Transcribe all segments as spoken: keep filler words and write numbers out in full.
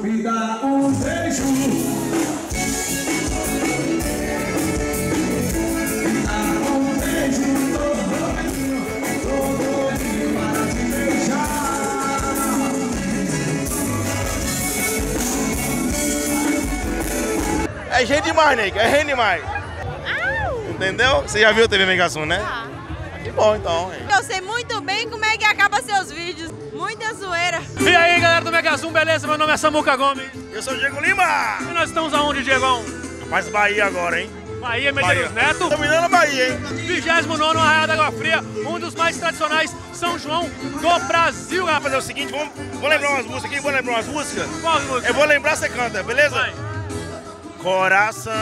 Me dá um beijo. É gente demais, Nick, é gente demais. Au. Entendeu? Você já viu a T V Mega Zoom, né? Ah. Que bom, então. Hein? Eu sei muito bem como é que acaba seus vídeos. Muita zoeira. E aí, galera do Mega Zoom, beleza? Meu nome é Samuca Gomes. Eu sou o Diego Lima. E nós estamos aonde, Diegão? Rapaz, Bahia agora, hein? Bahia, Medeiros Neto. Dominando a Bahia, hein? vigésimo nono Arraiá da Água Fria, um dos mais tradicionais São João do Brasil. Vamos fazer o seguinte, vamos, vou lembrar umas músicas aqui, vou lembrar umas músicas. Qual música? Eu vou lembrar, você canta, beleza? Vai. Coração,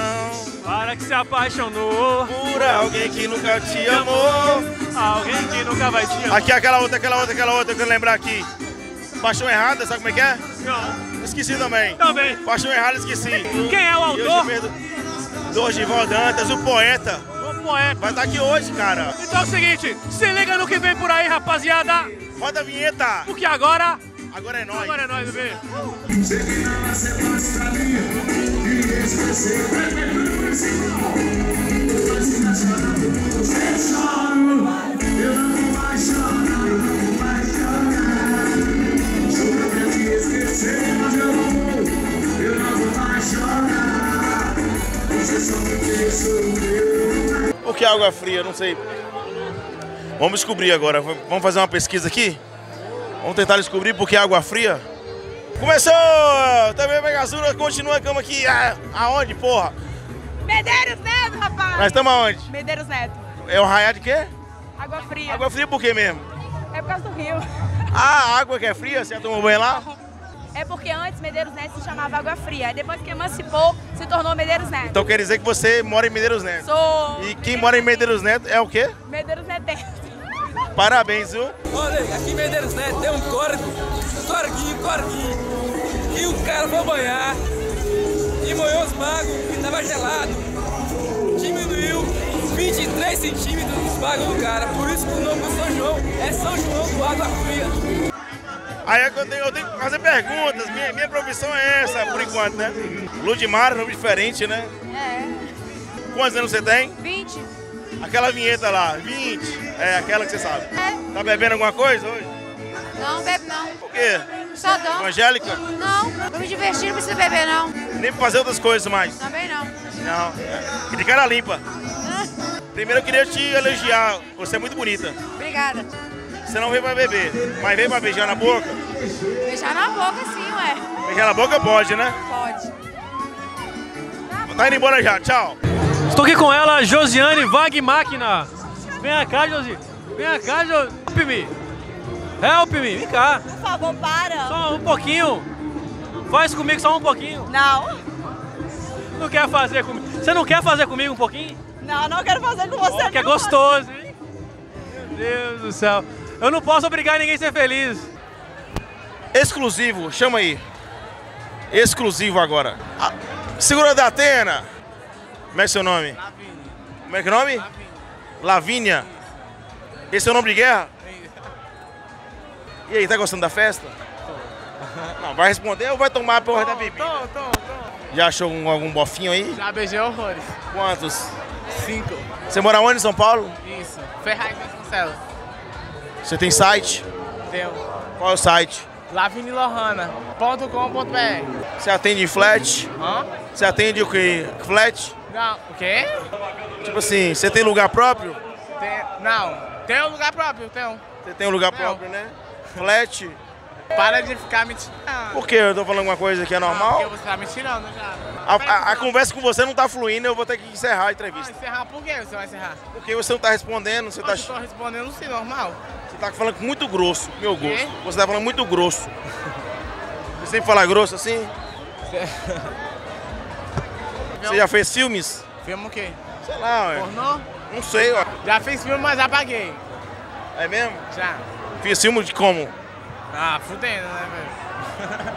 para que se apaixonou por alguém que nunca te amou, alguém que nunca vai te amar. Aqui, aquela outra, aquela outra, aquela outra, eu quero lembrar aqui. Paixão errada, sabe como é que é? Não. Esqueci também. Também. Paixão errada, esqueci. Quem é o autor? Dorgival Dantas, o poeta. O poeta. Vai estar aqui hoje, cara. Então é o seguinte, se liga no que vem por aí, rapaziada. Roda a vinheta. Porque agora... Agora é nóis. Agora é nóis, bebê. O que é água fria? Não sei. Vamos descobrir agora. Vamos fazer uma pesquisa aqui? Vamos tentar descobrir por que água fria? Começou! T V Mega Zoom, continua, estamos aqui. Ah, aonde, porra? Medeiros Neto, rapaz! Nós estamos aonde? Medeiros Neto. É o arraiá de quê? Água fria. Água fria por quê mesmo? É por causa do rio. Ah, a água que é fria? Você já tomou banho lá? É porque antes Medeiros Neto se chamava Água Fria. Depois que emancipou, se tornou Medeiros Neto. Então quer dizer que você mora em Medeiros Neto? Sou! E quem mora em Medeiros Neto é o quê? Medeiros Neto. Parabéns, viu? Olha, aqui em Medeiros Neto tem um córrego, corguinho, corguinho. E o cara foi banhar e molhou os bagos que tava gelado. Diminuiu vinte e três centímetros os bagos do cara. Por isso que o nome do São João é São João do Água Fria. Aí eu tenho, eu tenho que fazer perguntas. Minha, minha profissão é essa, por enquanto, né? Ludimar, nome diferente, né? É. Quantos anos você tem? vinte. Aquela vinheta lá, vinte, é aquela que você sabe. É. Tá bebendo alguma coisa hoje? Não, bebo não. Por quê? Só dó. Evangélica? Não, pra me divertir não precisa beber não. Nem pra fazer outras coisas mais? Também não. Não, é. De cara limpa. Ah. Primeiro eu queria te elogiar, você é muito bonita. Obrigada. Você não veio pra beber, mas veio pra beijar na boca? Beijar na boca sim, ué. Beijar na boca pode, né? Pode. Tá indo embora já, tchau. Estou aqui com ela, Josiane Vague Máquina. Vem cá, Josi. Vem cá, Josi. Help me. Help me. Vem cá. Por favor, para. Só um pouquinho. Faz comigo só um pouquinho. Não. Não quer fazer comigo? Você não quer fazer comigo um pouquinho? Não, não quero fazer com você. Oh, que é gostoso, hein? Meu Deus do céu. Eu não posso obrigar ninguém a ser feliz. Exclusivo. Chama aí. Exclusivo agora. Ah, segura da Atena. Como é que é seu nome? Lavínia. Como é que é o nome? Lavínia. Lavínia. Esse é o nome de guerra? E aí, tá gostando da festa? Tô. Não, vai responder ou vai tomar a porra tô, da bebida? Tô, tô, tô. Já achou algum, algum bofinho aí? Já beijei horrores. Quantos? Cinco. Você mora onde, em São Paulo? Isso. Ferraz de Vasconcelos. Você tem site? Tenho. Qual é o site? Lavinia lohana ponto com ponto br. Você atende em flat? Hã? Você atende o que? Flat? Não, o quê? Tipo assim, você tem lugar próprio? Tem, não, tem um lugar próprio, tem. Você tem um lugar não. próprio, né? Flat? Para de ficar mentirando. Por quê? Eu tô falando alguma coisa que é normal? Não, porque você tá mentirando já. A, a, a conversa com você não tá fluindo, eu vou ter que encerrar a entrevista. Ah, encerrar? Por que você vai encerrar? Porque você não tá respondendo, você eu tá... Eu tô respondendo sim, normal. Você tá falando muito grosso, meu gosto. Você tá falando muito grosso. Você sempre fala grosso assim? Você já fez filmes? Filme o quê? Sei lá, ué. Pornô? Não sei, ó. Já fiz filme, mas apaguei. É mesmo? Já. Fiz filme de como? Ah, fudendo, né, velho?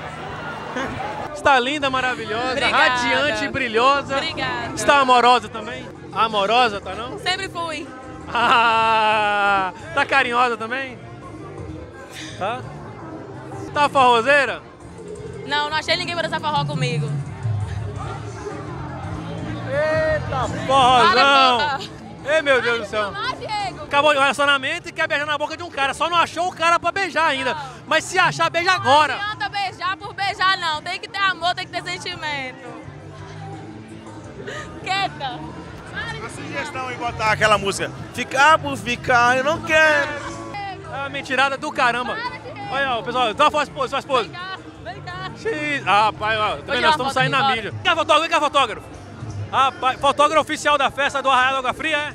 Está linda, maravilhosa, obrigada. Radiante, brilhosa. Obrigada. Está amorosa também? Amorosa, tá não? Sempre fui. Ah, tá carinhosa também? Tá? Tá farrozeira? Não, não achei ninguém para dançar forró comigo. Eita, forrozão! Ei, meu Deus do céu! Acabou de relacionamento e quer beijar na boca de um cara. Só não achou o cara pra beijar ainda. Não. Mas se achar, beija agora. Não adianta beijar por beijar, não. Tem que ter amor, tem que ter sentimento. Quieta. A sugestão é botar aquela música. Ficar por ficar, eu não quero. É uma mentirada do caramba. Olha, ó, pessoal, dá uma foto, pose, faz pose. Vem cá, vem cá. Xiii. Rapaz, ó, também nós estamos saindo na mídia. Vem cá, fotógrafo, vem cá, fotógrafo. Rapaz, fotógrafo oficial da festa do Arraiá da Água Fria, é?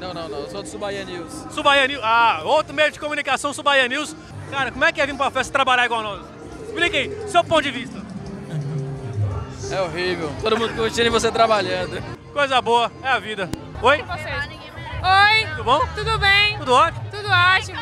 Não, não, não, eu sou do Subaia News. Subaia News, ah, outro meio de comunicação, Subaia News. Cara, como é que é vir pra festa trabalhar igual nós? Explica aí, seu ponto de vista. É horrível, todo mundo curtindo e você trabalhando. Coisa boa, é a vida. Oi? Oi. Tudo bom? Tudo bem. Tudo ótimo? Tudo ótimo.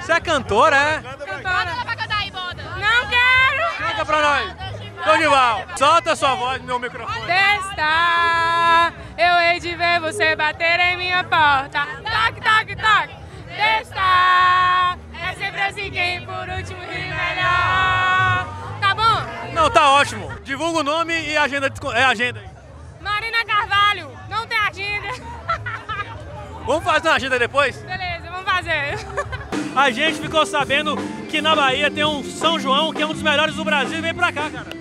Você é cantora, é? Cantora. Não dá pra cantar aí, bota. Não quero. Canta pra nós. Dorgival, solta sua voz no meu microfone. Testar, eu hei de ver você bater em minha porta. Toque, toque, toque. Testar, é sempre assim quem por último ri melhor. Tá bom? Não, tá ótimo. Divulga o nome e a agenda. É agenda aí. Marina Carvalho, não tem agenda. Vamos fazer uma agenda depois? Beleza, vamos fazer. A gente ficou sabendo que na Bahia tem um São João que é um dos melhores do Brasil e vem pra cá, cara.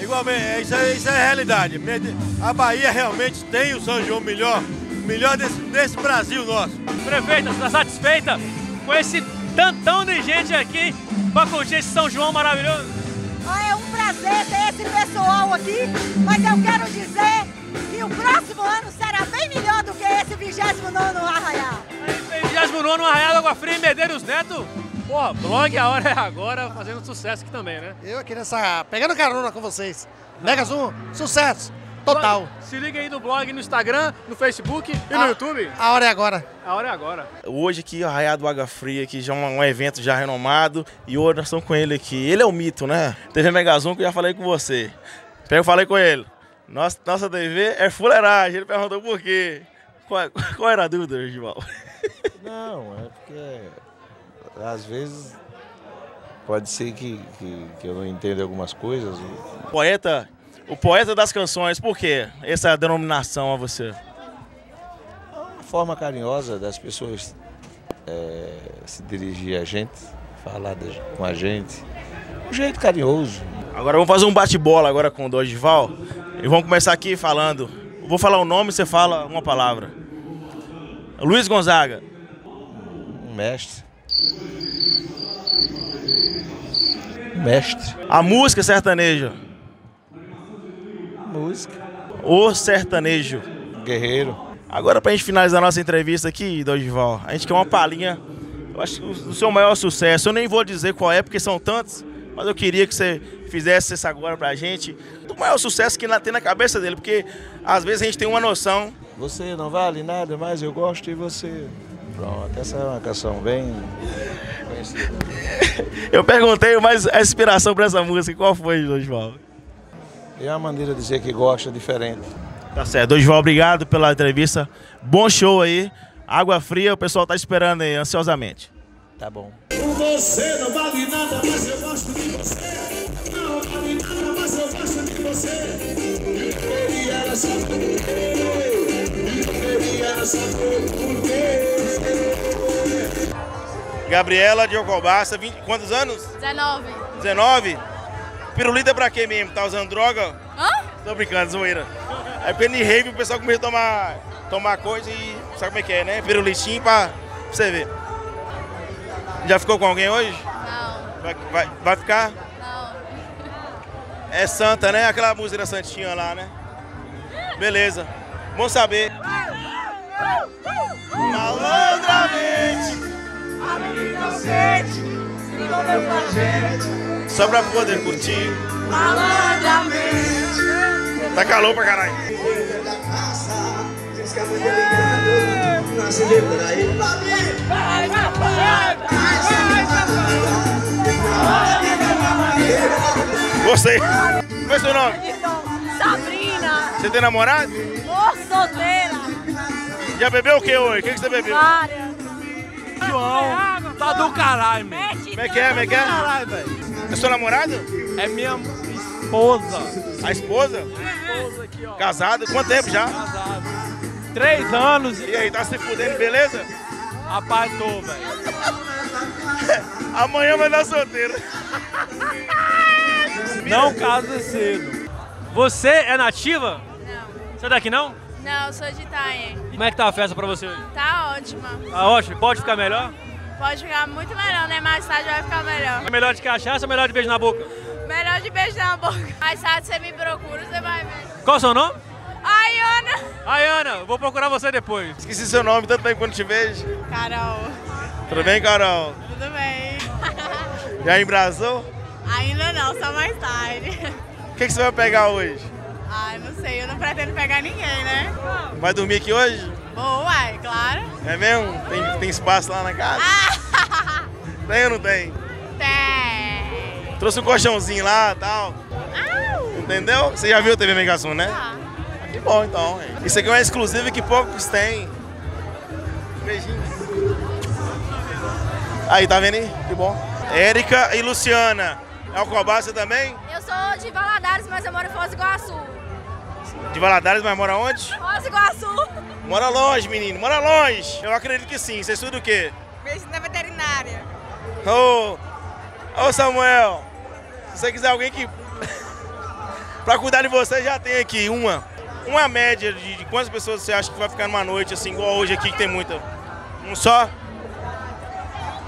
Igualmente, isso é, isso é a realidade. A Bahia realmente tem o São João melhor, melhor desse, desse Brasil nosso. Prefeita, está satisfeita com esse tantão de gente aqui para curtir esse São João maravilhoso? É um prazer ter esse pessoal aqui, mas eu quero dizer que o próximo ano será bem melhor do que esse vigésimo nono Arraiá. vigésimo nono Arraiá da Água Fria e Medeiros Neto. Porra, blog A Hora É Agora, fazendo sucesso aqui também, né? Eu aqui nessa... pegando carona com vocês. Mega Zoom, sucesso total. Se liga aí no blog, no Instagram, no Facebook e a, no YouTube. A Hora É Agora. A Hora É Agora. Hoje aqui, o Arraiá da Água Fria, que já é um, um evento já renomado. E hoje nós estamos com ele aqui. Ele é o mito, né? T V Mega Zoom, que eu já falei com você. Eu falei com ele. Nossa, nossa T V é fuleiragem. Ele perguntou por quê. Qual, qual era a dúvida, Gival? Não, é porque... às vezes pode ser que, que, que eu não entenda algumas coisas. Poeta, o poeta das canções, por que essa denominação a você? A forma carinhosa das pessoas é, se dirigir a gente, falar de, com a gente, um jeito carinhoso. Agora vamos fazer um bate-bola agora com o Dorgival e vamos começar aqui falando. Eu vou falar o nome e você fala uma palavra. Luiz Gonzaga. Um mestre. Mestre. A música sertaneja. Música. O sertanejo. Guerreiro. Agora, pra gente finalizar a nossa entrevista aqui, Dorgival, a gente quer uma palhinha. Eu acho que o seu maior sucesso, eu nem vou dizer qual é, porque são tantos, mas eu queria que você fizesse isso agora pra gente. O maior sucesso que tem na cabeça dele, porque às vezes a gente tem uma noção. Você não vale nada, mas eu gosto de você. Pronto, essa é uma canção bem conhecida. Eu perguntei, mas a inspiração para essa música, qual foi, Dorgival? É uma maneira de dizer que gosta, diferente. Tá certo, Dorgival, obrigado pela entrevista. Bom show aí, Água Fria, o pessoal tá esperando aí, ansiosamente. Tá bom. Você não vale nada, mas eu gosto de você. Não vale nada, mas eu gosto de você. Eu queria ela só por quê? Eu queria ela só por quê? Gabriela de Alcobaça, vinte, quantos anos? dezenove. dezenove? Pirulita pra quê mesmo? Tá usando droga? Hã? Tô brincando, zoeira. É porque no rave o pessoal começa a tomar, tomar coisa e sabe como é que é, né? Pirulitinho pra, pra você ver. Já ficou com alguém hoje? Não. Vai, vai, vai ficar? Não. É santa, né? Aquela música da santinha lá, né? Beleza. Bom saber. Malandramente, a menina sente, envolveu com a gente, só pra poder curtir. Malandramente, tá calor pra caralho. Coisa da casa, diz que a mãe tá ligando, não se vê por aí. Vai, papai, vai, papai. Gostei. Qual é seu nome? Sabrina. Você tem namorado? Tô solteira. Já bebeu o que hoje? O que, que você bebeu? Várias. João, tá do caralho, meu. Como é que é, como é que é? Caralho, velho. É seu namorado? é minha esposa. A esposa? Minha esposa aqui, ó. Casado? Quanto tempo já? Casado. Três anos. E aí, tá se fudendo, beleza? Rapaz, tô, velho. Amanhã vai dar solteiro. Não casa cedo. Você é nativa? Não. Você é daqui não? Não, eu sou de Itaim. Como é que tá a festa pra você hoje? Tá ótima. Tá ótima? Pode ficar melhor? Pode ficar muito melhor, né? Mais tarde vai ficar melhor. É melhor de cachaça ou melhor de beijo na boca? Melhor de beijo na boca. Mais tarde você me procura, você vai ver. Qual é o seu nome? Aayana. Aayana, vou procurar você depois. Esqueci seu nome, tanto tempo quando te vejo. Carol. Tudo bem, Carol? Tudo bem. Já embrasou? Ainda não, só mais tarde. O que, que você vai pegar hoje? Ai, não sei, eu não pretendo pegar ninguém, né? Vai dormir aqui hoje? Vou, uai, claro. É mesmo? Tem, tem espaço lá na casa? Ah. Tem ou não tem? Tem. Trouxe um colchãozinho lá e tal. Ah. Entendeu? Você já viu a T V Mega Zoom, né? Ah. Que bom, então. Isso aqui é uma exclusiva que poucos têm. Beijinhos. Aí, tá vendo aí? Que bom. Érica e Luciana. Alcobaça também? Eu sou de Valadares, mas eu moro em Foz Iguaçu. De Valadares, mas mora onde? Foz Iguaçu. Mora longe, menino, mora longe. Eu acredito que sim. Você estuda o quê? Medicina veterinária. Ô, oh. Ô oh, Samuel, se você quiser alguém que... pra cuidar de você, já tem aqui uma. Uma média de, de quantas pessoas você acha que vai ficar numa noite, assim, igual hoje aqui, que tem muita. Um só?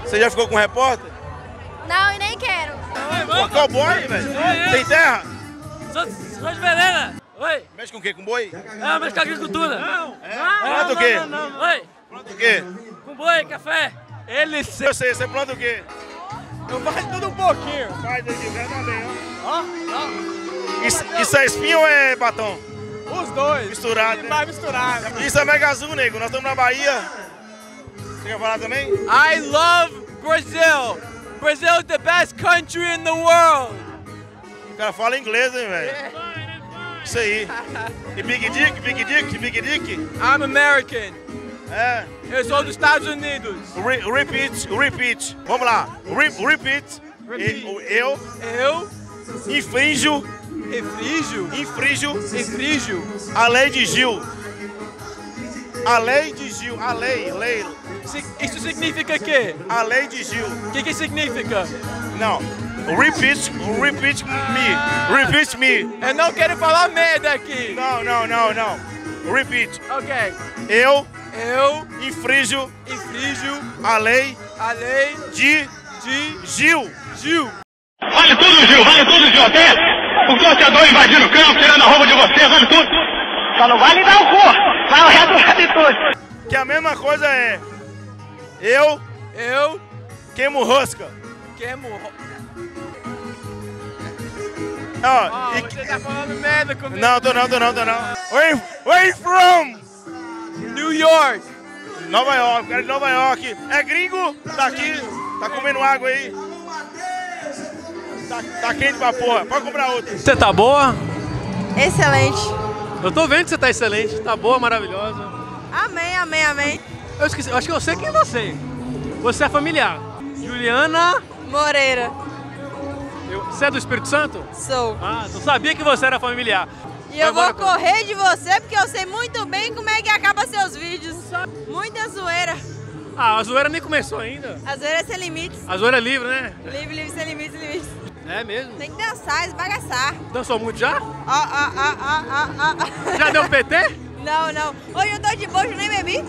Você já ficou com um repórter? Não, e nem quero. Ô, cowboy, velho. Tem terra? Sou, sou de Verena. Oi. Mexe com o quê? Com boi? Não, mexe com agricultura. Não. É? Não, planta não, o quê? Não, não, não. Oi. Planta o quê? Com boi, café. Ele sei. Eu sei, você planta o quê? Eu faço tudo um pouquinho. Sai daqui, velho, também, ó. Ó, ó. Isso, isso é espinho ou é batom? Os dois. Misturado. Vai misturado. Isso é Mega Zoom, nego. Nós estamos na Bahia. Você quer falar também? I love Brazil. Brazil is the best country in the world. O cara fala inglês, hein, velho? Yeah. Isso aí. E Big Dick, Big Dick, Big Dick? I'm American. É. Eu sou dos Estados Unidos. Re repeat, repeat. Vamos lá. Re repeat. repeat. Eu. Eu. Infrinjo. Infrinjo. Infrinjo. Infrinjo. A lei de Gil. A lei de Gil. A lei, lei. Isso significa o quê? A lei de Gil. O que que significa? Não. Repeat, repeat me, repeat me. Eu não quero falar merda aqui. Não, não, não, não. Repeat. Ok. Eu. Eu. Infrinjo. Infrinjo. A lei. A lei. De. De. Gil. Gil. Vale tudo, Gil. Vale tudo, Gil. Até o torcedor invadindo o campo, tirando a roupa de você. Vale tudo. Só não vale dar o cu. Vai o resto vale tudo. Que a mesma coisa é... Eu. Eu. Queimo rosca. Queimo rosca. Oh, oh, e... Você tá falando merda comigo. Não, tô não, tô não, tô não. Where, where from? New York. Nova York, cara de Nova York. É gringo? Tá aqui, tá comendo água aí. Tá, tá quente pra porra, pode comprar outra. Você tá boa? Excelente. Eu tô vendo que você tá excelente, tá boa, maravilhosa. Amém, amém, amém. Eu esqueci, acho que eu sei quem é você. Você é familiar. Juliana... Moreira. Eu, você é do Espírito Santo? Sou. Ah, não sabia que você era familiar. E vai eu vou com... correr de você porque eu sei muito bem como é que acaba seus vídeos. Muita zoeira. Ah, a zoeira nem começou ainda. A zoeira é sem limites. A zoeira é livre, né? Livre, livre, sem limites, limites. É mesmo? Tem que dançar, esbagaçar. Dançou muito já? Ah, ah, ah, ah, ah, ah. Já deu P T? Não, não. Hoje eu tô de boa, eu nem bebi.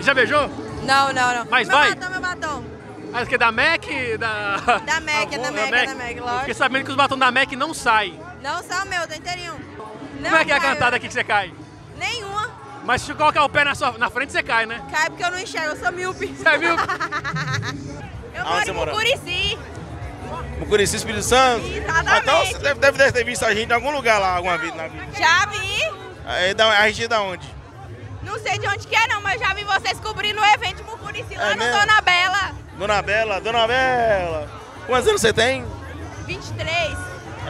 Já beijou? Não, não, não. Mas meu vai. Batom, meu batom. Ah, que é da Mac? Da, da Mac, é da Mac, é da Mac, lógico. Fiquei sabendo que os batons da Mac não saem. Não sai o meu, tá inteirinho. Não Como é que é a cantada aqui que você cai? Nenhuma. Mas se colocar o pé na, sua, na frente, você cai, né? Cai porque eu não enxergo, eu sou míope. Você é míope? Eu ah, moro em Mucurici. Mucurici, Espírito Santo? Exatamente. Então você deve, deve ter visto a gente em algum lugar lá, alguma vida na vida. Já vi. Aí, a gente é da onde? Não sei de onde que é não, mas já vi vocês cobrindo o evento Mucurici lá é no mesmo? Dona Bela. Dona Bela, Dona Bela! Quantos anos você tem? vinte e três.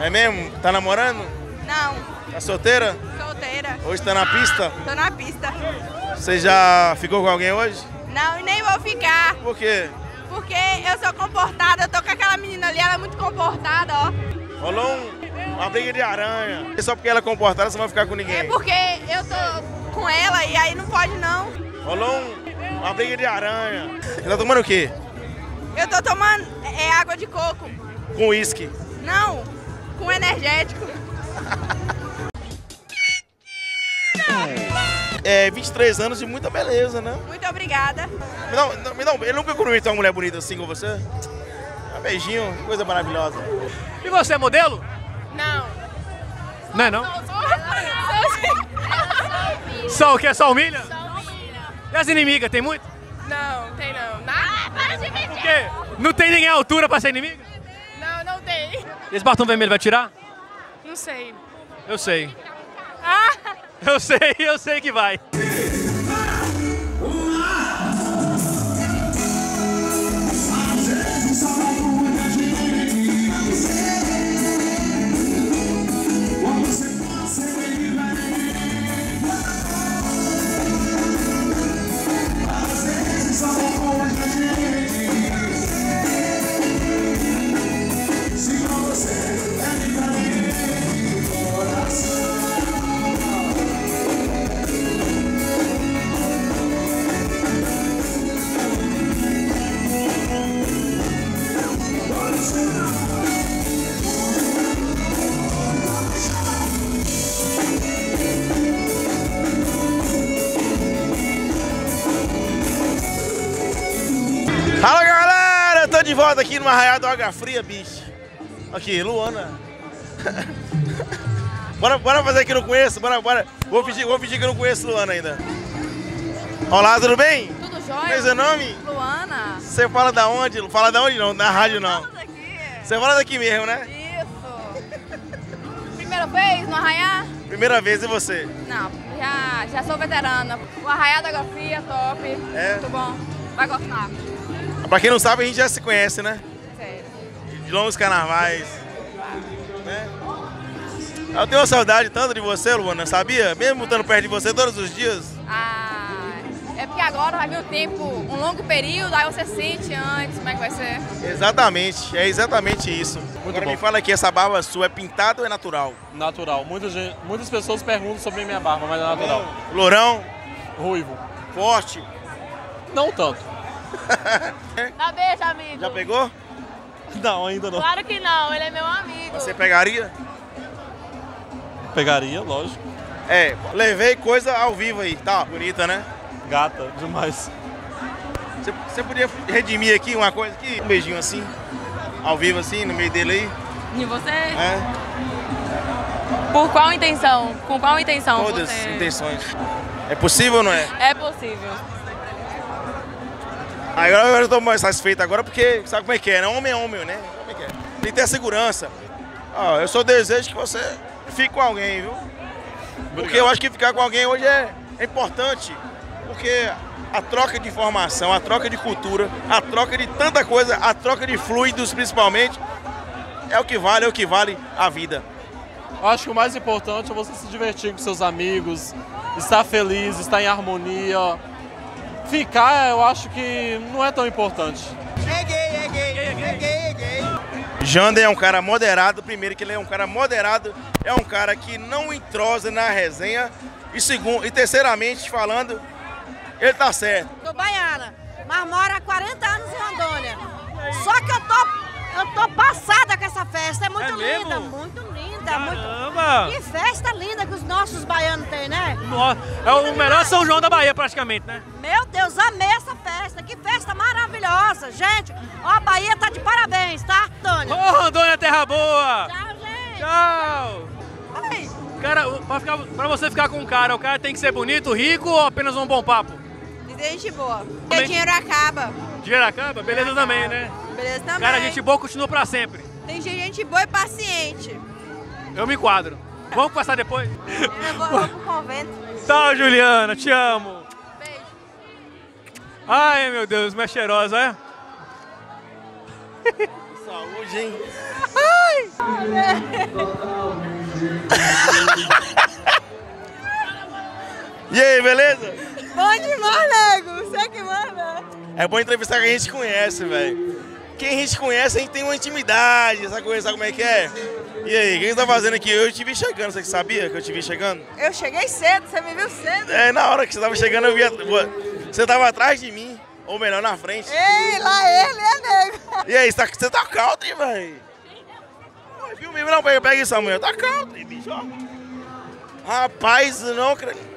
É mesmo? Tá namorando? Não. Tá solteira? Solteira. Hoje tá na pista? Tô na pista. Você já ficou com alguém hoje? Não, e nem vou ficar. Por quê? Porque eu sou comportada, eu tô com aquela menina ali, ela é muito comportada, ó. Rolou um, uma briga de aranha. E só porque ela é comportada, você não vai ficar com ninguém. É porque eu tô com ela e aí não pode não. Rolou um, uma briga de aranha. Você tá tomando o quê? Eu tô tomando é, água de coco. Com uísque? Não, com energético. É, vinte e três anos de muita beleza, né? Muito obrigada. Me dá, um, me dá um, eu nunca conheci uma mulher bonita assim com você? Um beijinho, coisa maravilhosa. E você é modelo? Não. Não é não? Sou, sou, sou, sou o quê? Só humilha? Só humilha. E as inimigas, tem muito? Não, tem não. Ah, para de mentir. Por quê? Não tem ninguém à altura pra ser inimiga? Não, não tem. Esse batom vermelho vai tirar? Não sei. Eu sei. Ah! Eu sei, eu sei que vai. Fala galera, eu tô de volta aqui no Arraiá da Água Fria, bicho. Aqui, Luana. bora, bora fazer que eu não conheço, bora, bora. Vou fingir, vou fingir que eu não conheço Luana ainda. Olá, tudo bem? Tudo jóia. Qual é o seu nome? Luana. Você fala da onde? Fala da onde não, na rádio não. Daqui. Você fala daqui mesmo, né? Isso. Primeira vez no Arraiá? Primeira vez, e você? Não, já, já sou veterana. O Arraiá da Água Fria, top. É? Muito bom. Vai gostar. Pra quem não sabe, a gente já se conhece, né? Sério. De longos carnavais. Né? Eu tenho uma saudade tanto de você, Luana, sabia? Mesmo estando perto de você todos os dias. Ah, é porque agora vai vir o tempo, um longo período, aí você sente antes como é que vai ser. Exatamente, é exatamente isso. Muito agora bom. Me fala aqui, essa barba sua é pintada ou é natural? Natural. Muitas, muitas pessoas perguntam sobre minha barba, mas é natural. Bom, lourão? Ruivo. Forte? Não tanto. Dá beijo, amigo. Já pegou? Não, ainda não. Claro que não, ele é meu amigo. Você pegaria? Pegaria, lógico. É, levei coisa ao vivo aí, tá? Bonita, né? Gata, demais. Você, você podia redimir aqui uma coisa aqui? Um beijinho assim, ao vivo assim, no meio dele aí. E você? É. Por qual intenção? Com qual intenção? Todas as intenções. É possível ou não é? É possível. Agora eu tô mais satisfeito agora porque sabe como é que é, né? Homem é homem, né? Como é que é? Tem que ter segurança. Ó, eu só desejo que você fique com alguém, viu? Obrigado. Porque eu acho que ficar com alguém hoje é, é importante. Porque a troca de informação, a troca de cultura, a troca de tanta coisa, a troca de fluidos principalmente, é o que vale, é o que vale a vida. Eu acho que o mais importante é você se divertir com seus amigos, estar feliz, estar em harmonia. Ficar, eu acho que não é tão importante. É gay, é gay, é gay, é gay, é gay. Jander é um cara moderado, primeiro que ele é um cara moderado, é um cara que não entrosa na resenha. E, segundo, e terceiramente, falando, ele tá certo. Sou baiana, mas moro há quarenta anos em Rondônia. Só que eu tô, eu tô passada com essa festa, é muito é linda, mesmo? Muito linda. Caramba! Muito... Que festa linda que os nossos baianos têm, né? Nossa, é o melhor São João da Bahia praticamente, né? Meu Deus, amei essa festa, que festa maravilhosa, gente, ó, a Bahia tá de parabéns, tá, Rondônia? Ô, oh, Rondônia, terra boa! Tchau, gente! Tchau! Ai. Cara, pra, ficar, pra você ficar com o cara, o cara tem que ser bonito, rico ou apenas um bom papo? Gente boa, porque dinheiro acaba. Dinheiro acaba? Beleza acaba. Também, né? Beleza também. Cara, gente boa continua pra sempre. Tem gente boa e paciente. Eu me enquadro. Vamos passar depois? Eu vou, vou pro convento. Tchau, Juliana, te amo. Ai, meu Deus, mais cheirosa, é? Saúde, hein? Ai! E aí, beleza? Bom demais, nego! Você que manda! É bom entrevistar quem a gente conhece, velho. Quem a gente conhece, a gente tem uma intimidade, essa coisa, sabe como é que é? E aí, o que você tá fazendo aqui? Eu te vi chegando, você sabia que eu te vi chegando? Eu cheguei cedo, você me viu cedo. É, na hora que você tava chegando, eu via... Você tava atrás de mim, ou melhor, na frente. Ei, lá ele, é nego. E aí, você tá caldo, hein, velho? Não, viu mesmo? Não, pega isso, Samuel. Tá caldo, hein, bicho? Rapaz, não acredito.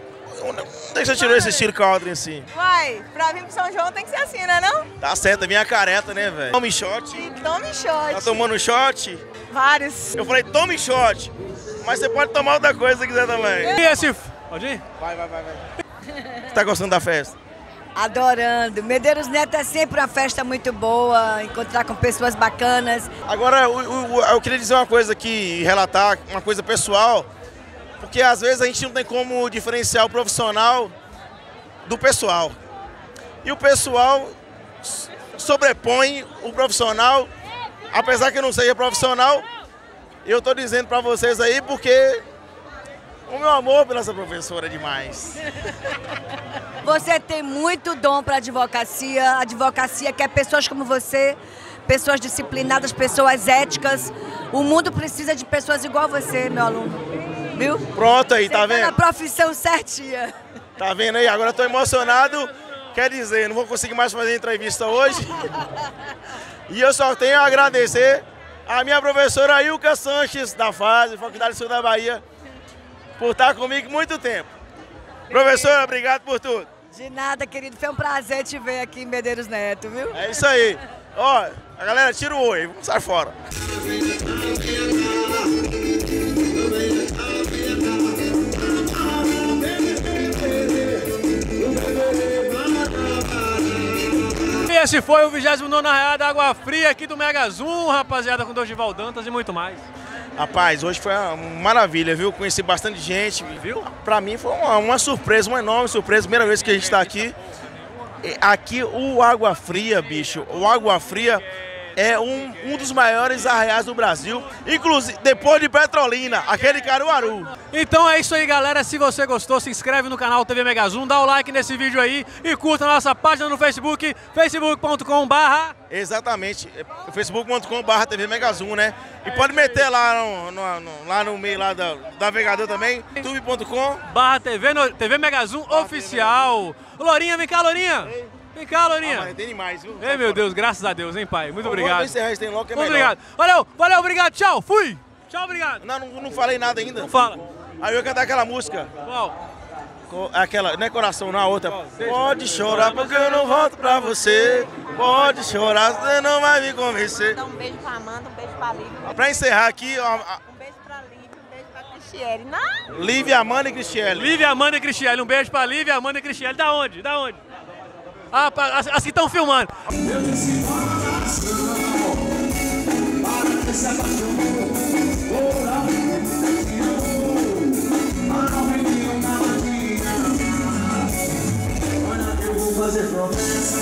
Onde é que você tirou esse estilo caldre assim? Uai, pra vir pro São João tem que ser assim, né não? Tá certo, é minha careta, né, velho? Tome shot. E tome shot. Tá tomando shot? Vários. Eu falei, tome shot. Mas você pode tomar outra coisa se quiser também. E esse? Pode ir? Vai, vai, vai, vai. Você tá gostando da festa? Adorando. Medeiros Neto é sempre uma festa muito boa, encontrar com pessoas bacanas. Agora, eu, eu, eu queria dizer uma coisa aqui e relatar uma coisa pessoal. Porque às vezes a gente não tem como diferenciar o profissional do pessoal. E o pessoal sobrepõe o profissional, apesar que eu não seja profissional, eu estou dizendo para vocês aí porque o meu amor pela essa professora é demais. Você tem muito dom para advocacia, a advocacia quer pessoas como você, pessoas disciplinadas, pessoas éticas. O mundo precisa de pessoas igual você, meu aluno. Viu? Pronto aí, você tá vendo? Tá na profissão certinha. Tá vendo aí? Agora eu tô emocionado. Quer dizer, não vou conseguir mais fazer entrevista hoje. E eu só tenho a agradecer a minha professora Ilka Sanches, da Fase, Faculdade Sul da Bahia, por estar comigo muito tempo. Professora, obrigado por tudo. De nada, querido. Foi um prazer te ver aqui em Medeiros Neto, viu? É isso aí. Ó, a galera tira o oi, vamos sair fora. Esse foi o vigésimo nono Arraiá da Água Fria aqui do Mega Zoom, rapaziada, com Dorgival Dantas e muito mais. Rapaz, hoje foi uma maravilha, viu? Conheci bastante gente, viu? Pra mim foi uma, uma surpresa, uma enorme surpresa, primeira vez que a gente tá aqui. E aqui o Água Fria, bicho, o Água Fria é um, um dos maiores arraiais do Brasil, inclusive depois de Petrolina, aquele Caruaru. Então é isso aí, galera. Se você gostou, se inscreve no canal T V Mega Zoom, dá o like nesse vídeo aí e curta a nossa página no Facebook, facebook ponto com ponto br. Exatamente, facebook ponto com ponto br T V Mega Zoom, né? E pode meter lá no, no, no, lá no meio lá da, da navegador também, youtube ponto com ponto br T V Mega Zoom oficial. Lourinha, vem cá, Lourinha. Ei. Vem cá, Lourinha. Ah, tem demais, viu? Ei, meu Deus, graças a Deus, hein, pai? Muito obrigado. Vamos encerrar, tem logo que é melhor. Muito obrigado. Valeu, valeu, obrigado, tchau, fui. Tchau, obrigado. Não, não, não falei nada ainda. Não fala. Aí eu ia cantar aquela música. Qual? Aquela, não é coração, não, a outra. Qual? Pode chorar porque eu não volto pra você. Pode chorar, você não vai me convencer. Então, um beijo pra Amanda, um beijo pra Lívia. Pra encerrar aqui... Ó, a... Um beijo pra Lívia, um beijo pra Cristiane. Não. Lívia, Amanda e Cristiane. Lívia, Amanda e Cristiane. Um beijo pra Lívia, Amanda e Cristiane. Da onde? Da onde? Ah, as, as que estão filmando. Eu disse coração, para que se apaixonou, por alguém que te amou, para alguém que não estava aqui. Olha, eu vou fazer promessa.